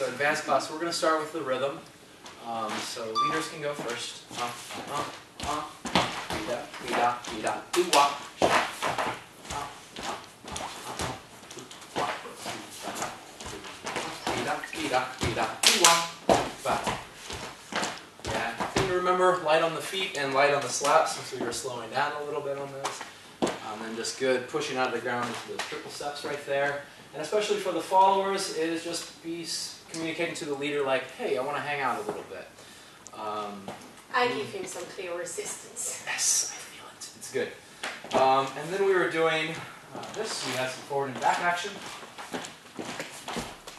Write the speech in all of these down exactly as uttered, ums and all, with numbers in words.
So advanced class, we're going to start with the rhythm. Um, so leaders can go first. Uh, uh, uh, da, da, da, do wah. Yeah, thing to remember, light on the feet and light on the slaps, since we were slowing down a little bit on this. Um, and just good pushing out of the ground into those triple steps right there. And especially for the followers, it is just be communicating to the leader like, hey, I want to hang out a little bit. Um, I give him some clear resistance. Yes, I feel it. It's good. Um, and then we were doing uh, this. We had some forward and back action.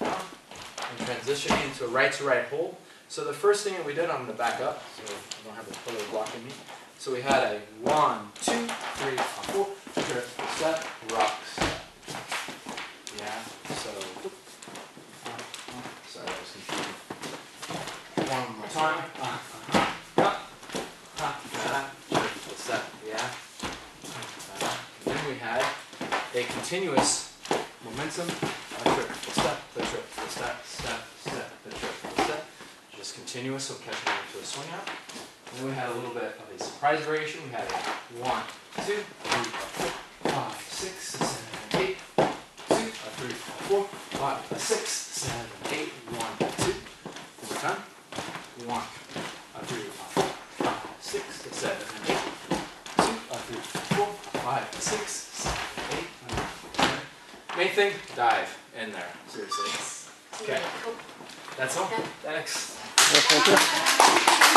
And transitioning into a right-to-right hold. So the first thing that we did, I'm going to back up so I don't have a pillar blocking me. So we had a one, two, three, four, triple step, rock step. Yeah, so, sorry, that was confusing. One more time. Uh, uh, uh, uh, triple step, yeah. Uh, and then we had a continuous momentum, a triple step, the triple step, step, step, the triple step. Just continuous, so catching up to a swing out. And then we had a little bit of a surprise variation. We had a one, two, three, four, five, six, seven, eight, two, three, four, five, six, seven, eight, one, two. One more time. One, three, four, five, six, seven, eight, two, three, four, five, six, seven, eight, nine, ten. Main thing, dive in there. Seriously. Okay. That's all. Thanks.